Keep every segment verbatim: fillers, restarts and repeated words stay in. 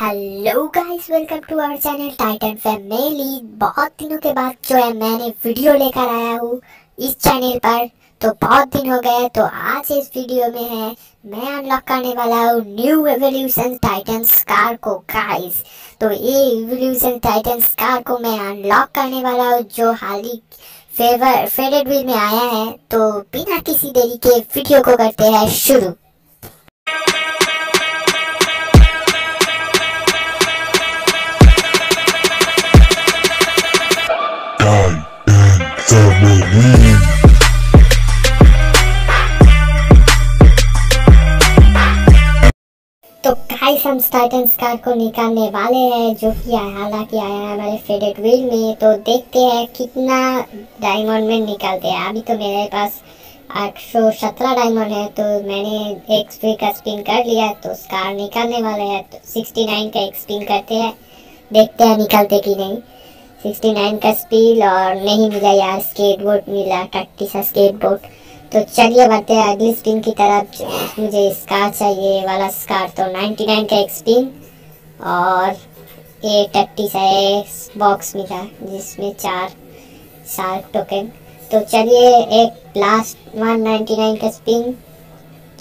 Hello guys, welcome to our channel Titan family. बहुत दिनों के बाद जो है मैंने वीडियो लेकर आया हूँ इस चैनल पर, तो बहुत दिन हो गए। तो आज इस वीडियो में है मैं अनलॉक करने वाला हूँ न्यू एवोल्यूशन टाइटन्स कार को गाइस। तो ये एवोल्यूशन टाइटन्स कार को मैं अनलॉक करने वाला हूँ जो हाल ही फेवर फेडेड व्हील में आया है। तो बिना किसी देरी के वीडियो को करते हैं शुरू। तो गाइस, हम टाइटन्स कार को निकालने वाले हैं जो कि हालांकि आया है हमारे फेडेड व्हील में। तो देखते हैं कितना डायमंड में निकालते हैं। अभी तो मेरे पास आठ सौ सत्रह डायमंड है, तो मैंने एक स्पिन का स्पिन कर लिया। तो स्कार निकालने वाले हैं, तो सिक्सटी नाइन का एक स्पिन करते हैं, देखते हैं निकालते कि नहीं। सिक्सटी नाइन का स्पील और नहीं मिला यार, स्केट बोर्ड मिला, टट्टी सा स्केट बोर्ड। तो चलिए बढ़ते हैं अगली स्पिन की तरफ। मुझे स्कार चाहिए वाला स्कार। तो नाइन्टी नाइन का एक स्पिन और ये टट्टी सा बॉक्स मिला जिसमें चार शार्क टोकन। तो चलिए एक लास्ट वन नाइन्टी नाइन का स्पिन।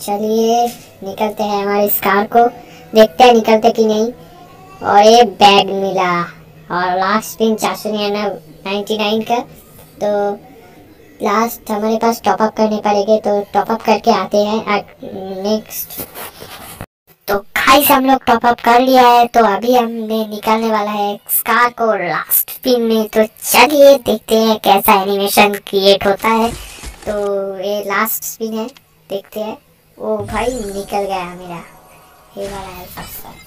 चलिए निकलते हैं हमारे स्कार को, देखते हैं निकलते कि नहीं। और ये बैग मिला और लास्ट स्पिन चार सौ निन्यानवे का। तो लास्ट हमारे पास टॉपअप करने पड़ेंगे, तो टॉपअप करके आते हैं नेक्स्ट। तो गाइस, हम लोग टॉपअप कर लिया है। तो अभी हमने निकालने वाला है स्कार को लास्ट स्पिन में। तो चलिए देखते हैं कैसा एनिमेशन क्रिएट होता है। तो ये लास्ट स्पिन है, देखते हैं। ओ भाई, निकल गया मेरा ये वाला है first.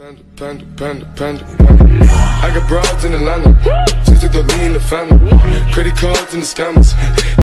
Panda, panda, panda, panda. I got broads in Atlanta. Just to go lean the family. Credit cards and the scammers.